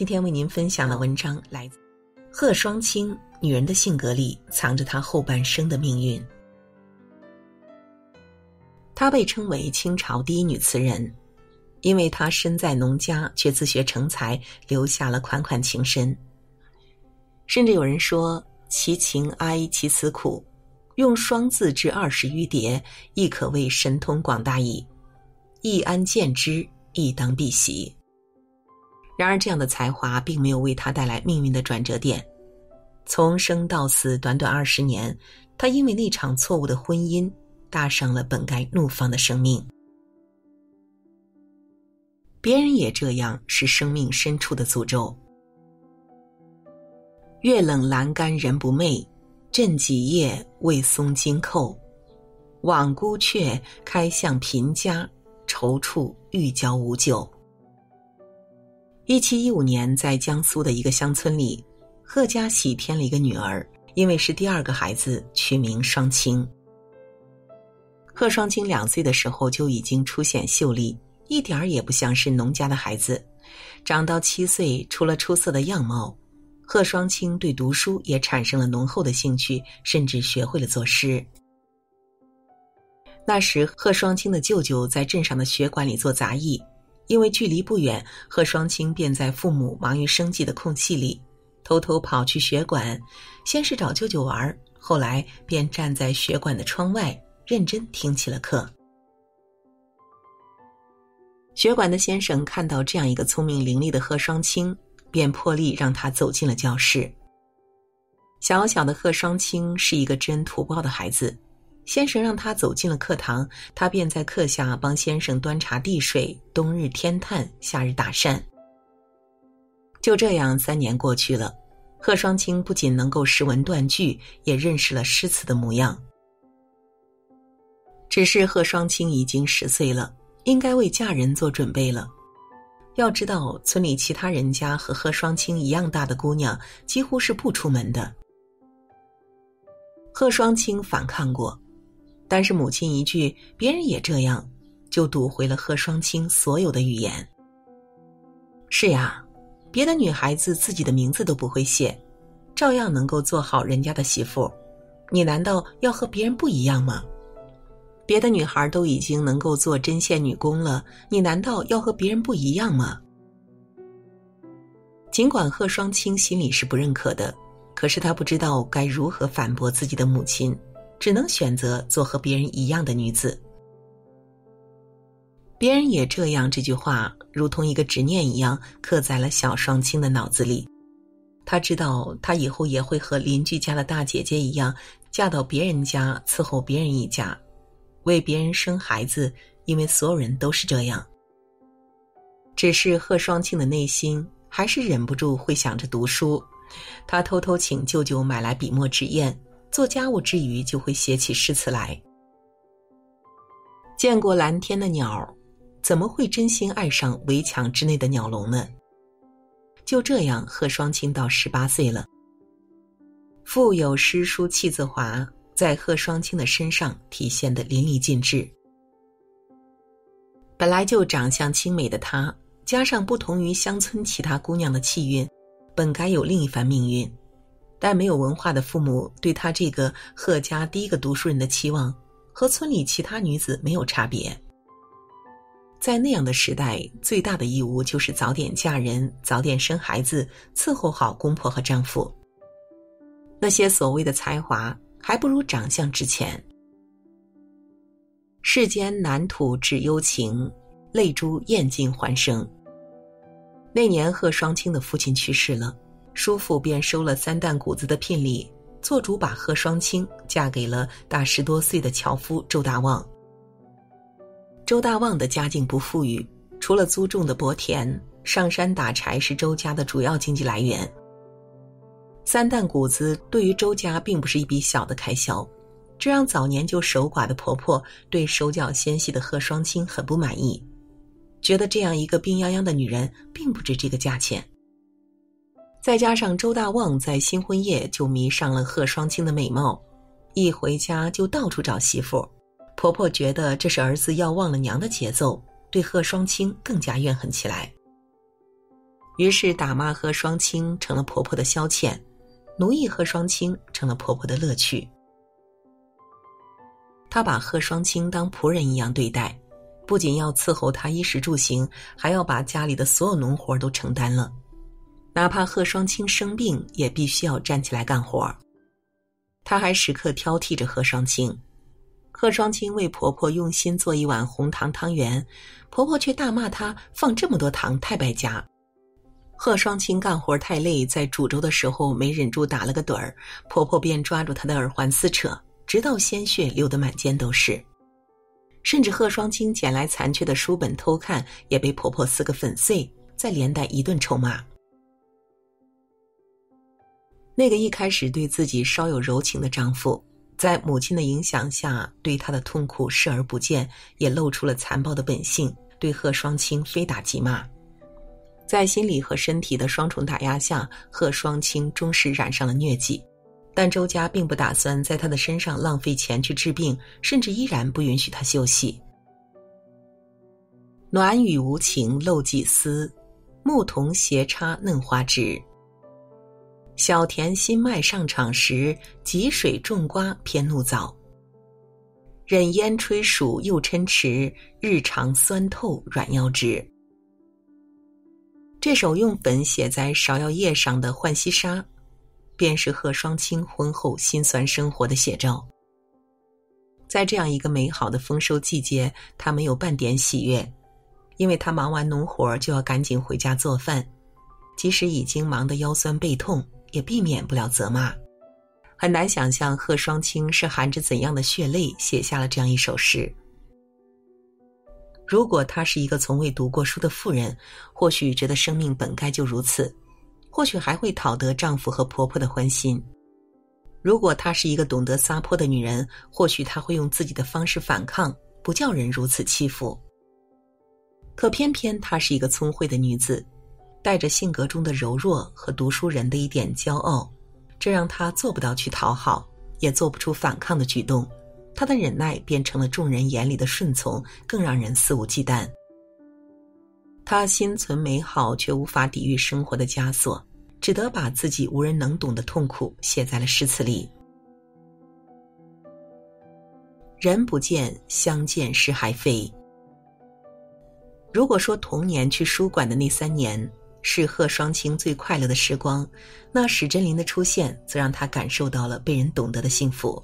今天为您分享的文章来自贺双清，女人的性格里藏着她后半生的命运。她被称为清朝第一女词人，因为她身在农家却自学成才，留下了款款情深。甚至有人说，其情哀其词苦，用双字至20余叠，亦可谓神通广大矣。一安见之，亦当必喜。然而这样的才华并没有为她带来命运的转折点。从生到死短短20年，她因为那场错误的婚姻搭上了本该怒放的生命。别人也这样，是生命深处的诅咒。月冷阑干人不寐，枕几夜未松金扣。望孤阙，开向贫家，踌躇欲交无咎。1715年，在江苏的一个乡村里，贺家喜添了一个女儿，因为是第二个孩子，取名双清。贺双清2岁的时候就已经出显秀丽，一点儿也不像是农家的孩子。长到7岁，除了出色的样貌，贺双清对读书也产生了浓厚的兴趣，甚至学会了作诗。那时，贺双清的舅舅在镇上的学馆里做杂役，因为距离不远，贺双清便在父母忙于生计的空隙里，偷偷跑去学馆，先是找舅舅玩，后来便站在学馆的窗外认真听起了课。学馆的先生看到这样一个聪明伶俐的贺双清，便破例让他走进了教室。小小的贺双清是一个知恩图报的孩子，先生让他走进了课堂，他便在课下帮先生端茶递水，冬日添炭，夏日打扇。就这样，3年过去了，贺双清不仅能够识文断句，也认识了诗词的模样。只是贺双清已经10岁了，应该为嫁人做准备了。要知道，村里其他人家和贺双清一样大的姑娘几乎是不出门的。贺双清反抗过，但是母亲一句“别人也这样”，就堵回了贺双清所有的语言。是呀，别的女孩子自己的名字都不会写，照样能够做好人家的媳妇，你难道要和别人不一样吗？别的女孩都已经能够做针线女工了，你难道要和别人不一样吗？尽管贺双清心里是不认可的，可是她不知道该如何反驳自己的母亲，只能选择做和别人一样的女子。别人也这样这句话，如同一个执念一样刻在了小双清的脑子里。她知道，她以后也会和邻居家的大姐姐一样，嫁到别人家，伺候别人一家，为别人生孩子，因为所有人都是这样。只是贺双清的内心还是忍不住会想着读书，他偷偷请舅舅买来笔墨纸砚，做家务之余就会写起诗词来。见过蓝天的鸟，怎么会真心爱上围墙之内的鸟笼呢？就这样，贺双清到18岁了。腹有诗书气自华，在贺双清的身上体现得淋漓尽致。本来就长相清美的她，加上不同于乡村其他姑娘的气韵，本该有另一番命运。但没有文化的父母对她这个贺家第一个读书人的期望，和村里其他女子没有差别。在那样的时代，最大的义务就是早点嫁人，早点生孩子，伺候好公婆和丈夫。那些所谓的才华，还不如长相值钱。世间难吐只幽情，泪珠咽尽还生。那年贺双清的父亲去世了，叔父便收了3担谷子的聘礼，做主把贺双清嫁给了大10多岁的樵夫周大旺。周大旺的家境不富裕，除了租种的薄田，上山打柴是周家的主要经济来源。3担谷子对于周家并不是一笔小的开销，这让早年就守寡的婆婆对手脚纤细的贺双清很不满意，觉得这样一个病殃殃的女人并不值这个价钱。再加上周大旺在新婚夜就迷上了贺双清的美貌，一回家就到处找媳妇，婆婆觉得这是儿子要忘了娘的节奏，对贺双清更加怨恨起来。于是打骂和双亲成了婆婆的消遣，奴役和双亲成了婆婆的乐趣。她把和双亲当仆人一样对待，不仅要伺候她衣食住行，还要把家里的所有农活都承担了。哪怕和双亲生病，也必须要站起来干活。她还时刻挑剔着和双亲。和双亲为婆婆用心做一碗红糖汤圆，婆婆却大骂她放这么多糖太败家。贺双亲干活太累，在煮粥的时候没忍住打了个盹儿，婆婆便抓住她的耳环撕扯，直到鲜血流得满肩都是。甚至贺双亲捡来残缺的书本偷看，也被婆婆撕个粉碎，再连带一顿臭骂。那个一开始对自己稍有柔情的丈夫，在母亲的影响下，对她的痛苦视而不见，也露出了残暴的本性，对贺双亲非打即骂。在心理和身体的双重打压下，贺双亲终是染上了疟疾，但周家并不打算在她的身上浪费钱去治病，甚至依然不允许她休息。暖雨无情漏几丝，牧童斜插嫩花枝。小田新麦上场时，汲水种瓜偏怒早。忍烟吹暑又嗔迟，日长酸透软腰枝。这首用粉写在芍药叶上的《浣溪沙》，便是贺双亲婚后辛酸生活的写照。在这样一个美好的丰收季节，她没有半点喜悦，因为她忙完农活就要赶紧回家做饭，即使已经忙得腰酸背痛，也避免不了责骂。很难想象贺双亲是含着怎样的血泪写下了这样一首诗。如果她是一个从未读过书的妇人，或许觉得生命本该就如此，或许还会讨得丈夫和婆婆的欢心。如果她是一个懂得撒泼的女人，或许她会用自己的方式反抗，不叫人如此欺负。可偏偏她是一个聪慧的女子，带着性格中的柔弱和读书人的一点骄傲，这让她做不到去讨好，也做不出反抗的举动。她的忍耐变成了众人眼里的顺从，更让人肆无忌惮。她心存美好，却无法抵御生活的枷锁，只得把自己无人能懂的痛苦写在了诗词里。人不见，相见时还非。如果说童年去书馆的那3年是贺双亲最快乐的时光，那史珍林的出现则让她感受到了被人懂得的幸福。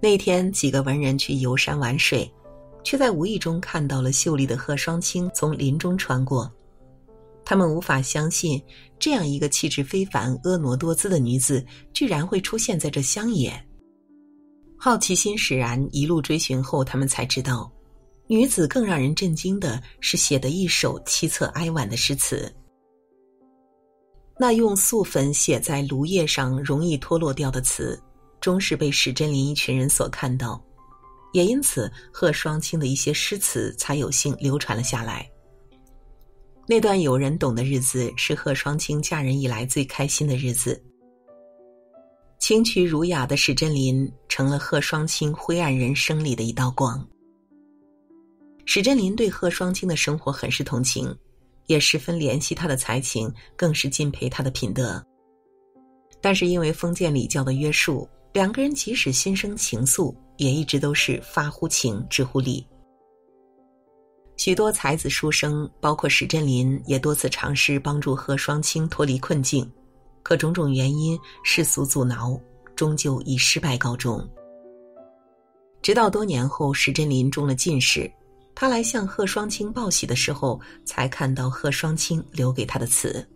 那天几个文人去游山玩水，却在无意中看到了秀丽的贺双亲从林中穿过。他们无法相信，这样一个气质非凡、婀娜多姿的女子居然会出现在这乡野。好奇心使然，一路追寻后，他们才知道，女子更让人震惊的是写得一首凄恻哀婉的诗词。那用素粉写在芦叶上容易脱落掉的词，终是被史珍林一群人所看到，也因此贺双亲的一些诗词才有幸流传了下来。那段有人懂的日子，是贺双亲嫁人以来最开心的日子。清癯儒雅的史珍林成了贺双亲灰暗人生里的一道光。史珍林对贺双亲的生活很是同情，也十分怜惜她的才情，更是敬佩她的品德。但是因为封建礼教的约束，两个人即使心生情愫，也一直都是发乎情，止乎礼。许多才子书生，包括史珍林，也多次尝试帮助贺双亲脱离困境，可种种原因，世俗阻挠，终究以失败告终。直到多年后，史珍林中了进士，他来向贺双亲报喜的时候，才看到贺双亲留给他的词。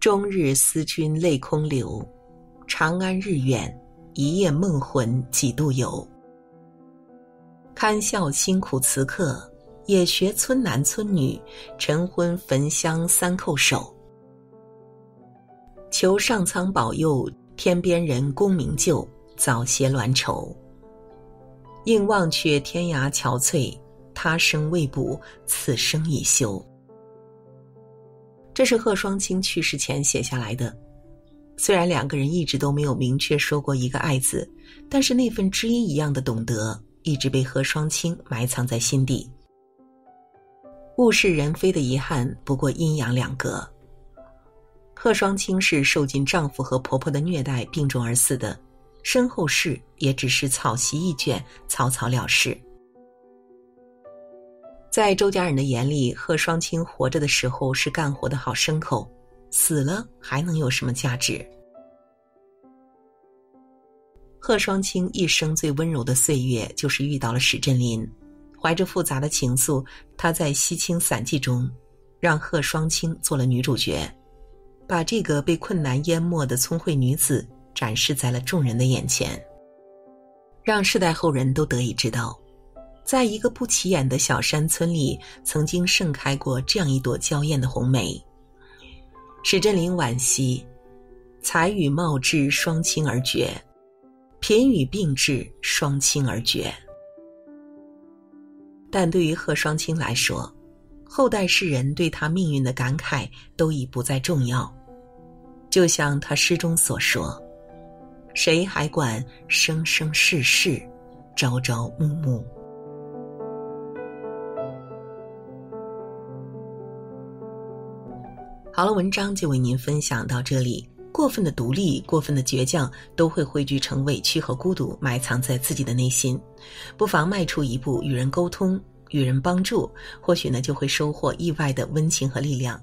终日思君泪空流，长安日远，一夜梦魂几度游。堪笑辛苦词客，也学村男村女，晨昏焚香三叩首。求上苍保佑，天边人功名就，早携鸾愁。应忘却天涯憔悴，他生未卜，此生已休。这是贺双亲去世前写下来的，虽然两个人一直都没有明确说过一个爱字，但是那份知音一样的懂得，一直被贺双亲埋藏在心底。物是人非的遗憾不过阴阳两隔。贺双清是受尽丈夫和婆婆的虐待病重而死的，身后事也只是草席一卷，草草了事。在周家人的眼里，贺双清活着的时候是干活的好牲口，死了还能有什么价值？贺双清一生最温柔的岁月就是遇到了史振林，怀着复杂的情愫，她在《西青散记》中让贺双清做了女主角，把这个被困难淹没的聪慧女子展示在了众人的眼前，让世代后人都得以知道，在一个不起眼的小山村里曾经盛开过这样一朵娇艳的红梅。史振林惋惜，才与貌智双倾而绝，贫与病智双倾而绝。但对于贺双清来说，后代世人对她命运的感慨都已不再重要。就像他诗中所说，谁还管生生世世，朝朝暮暮。好了，文章就为您分享到这里。过分的独立，过分的倔强，都会汇聚成委屈和孤独，埋藏在自己的内心。不妨迈出一步，与人沟通，与人帮助，或许呢，就会收获意外的温情和力量。